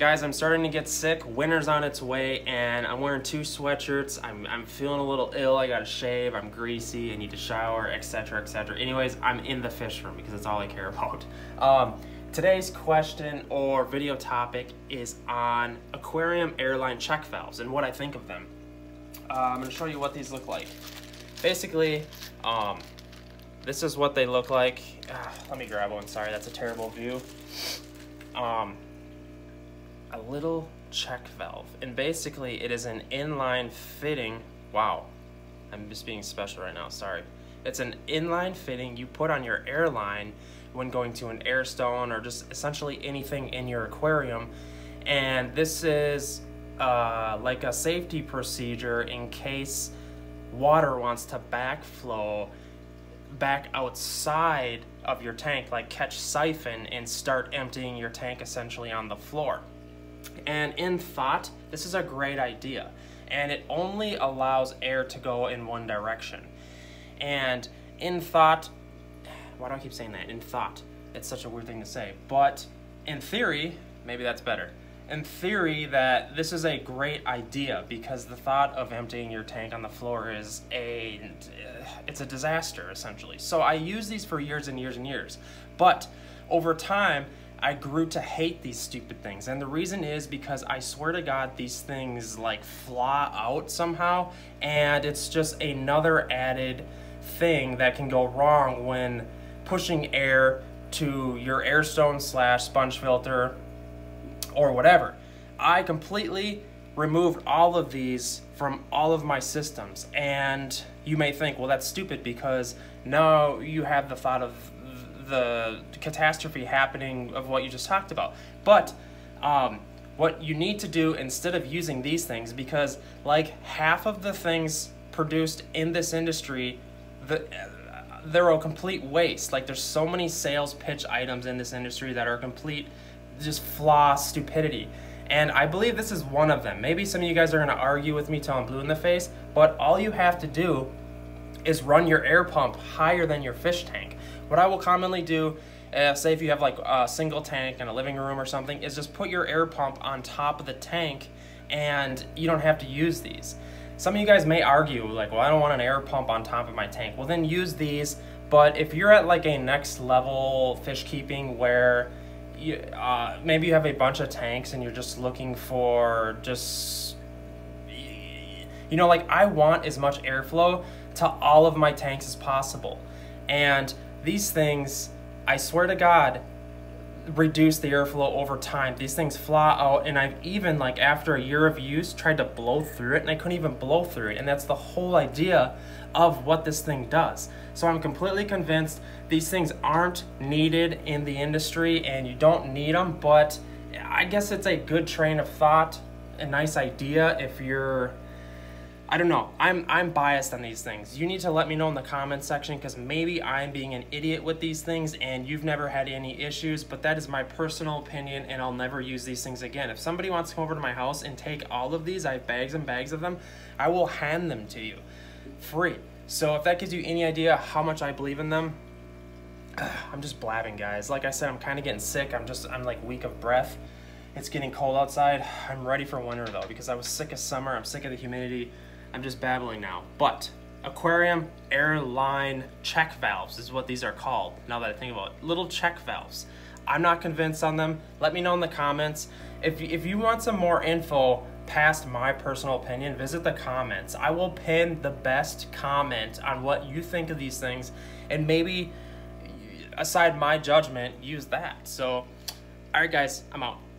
Guys, I'm starting to get sick. Winter's on its way, and I'm wearing two sweatshirts. I'm feeling a little ill. I gotta shave. I'm greasy. I need to shower, etc., etc. Anyways, I'm in the fish room because that's all I care about. Today's question or video topic is on aquarium airline check valves and what I think of them. I'm gonna show you what these look like. Basically, this is what they look like. Let me grab one. Sorry, that's a terrible view. A little check valve, and basically it is an inline fitting. Wow, I'm just being special right now, sorry. It's an inline fitting you put on your airline when going to an airstone or just essentially anything in your aquarium, and this is like a safety procedure in case water wants to backflow back outside of your tank, like catch siphon and start emptying your tank essentially on the floor. And in thought, this is a great idea, and it only allows air to go in one direction. And in thought, why do I keep saying that? In thought, it's such a weird thing to say, but in theory, maybe that's better. In theory, that this is a great idea because the thought of emptying your tank on the floor is it's a disaster essentially. So I used these for years and years and years, but over time, I grew to hate these stupid things, and the reason is because I swear to God these things like flaw out somehow, and it's just another added thing that can go wrong when pushing air to your airstone / sponge filter or whatever. I completely removed all of these from all of my systems, and you may think, well, that's stupid because now you have the thought of the catastrophe happening of what you just talked about. But what you need to do instead of using these things, because like half of the things produced in this industry, they're a complete waste. Like there's so many sales pitch items in this industry that are complete just flaw stupidity. And I believe this is one of them. Maybe some of you guys are gonna argue with me till I'm blue in the face, but all you have to do is run your air pump higher than your fish tank. What I will commonly do, say if you have like a single tank in a living room or something, is just put your air pump on top of the tank, and you don't have to use these. Some of you guys may argue like, well, I don't want an air pump on top of my tank. Well, then use these. But if you're at like a next level fish keeping where you, maybe you have a bunch of tanks and you're just looking for just, you know, like I want as much airflow to all of my tanks as possible. And these things, I swear to God, reduce the airflow over time. These things flaw out, and I've even, like after a year of use, tried to blow through it, and I couldn't even blow through it. And that's the whole idea of what this thing does. So I'm completely convinced these things aren't needed in the industry, and you don't need them, but I guess it's a good train of thought, a nice idea if you're, I don't know, I'm biased on these things. You need to let me know in the comments section, because maybe I'm being an idiot with these things and you've never had any issues, but that is my personal opinion, and I'll never use these things again. If somebody wants to come over to my house and take all of these, I have bags and bags of them, I will hand them to you free. So if that gives you any idea how much I believe in them, I'm just blabbing, guys. Like I said, I'm kind of getting sick. I'm like weak of breath. It's getting cold outside. I'm ready for winter though, because I was sick of summer. I'm sick of the humidity. I'm just babbling now, but aquarium airline check valves is what these are called, now that I think about it. Little check valves. I'm not convinced on them. Let me know in the comments. If you want some more info past my personal opinion, visit the comments. I will pin the best comment on what you think of these things, and maybe, aside my judgment, use that. So, all right guys, I'm out.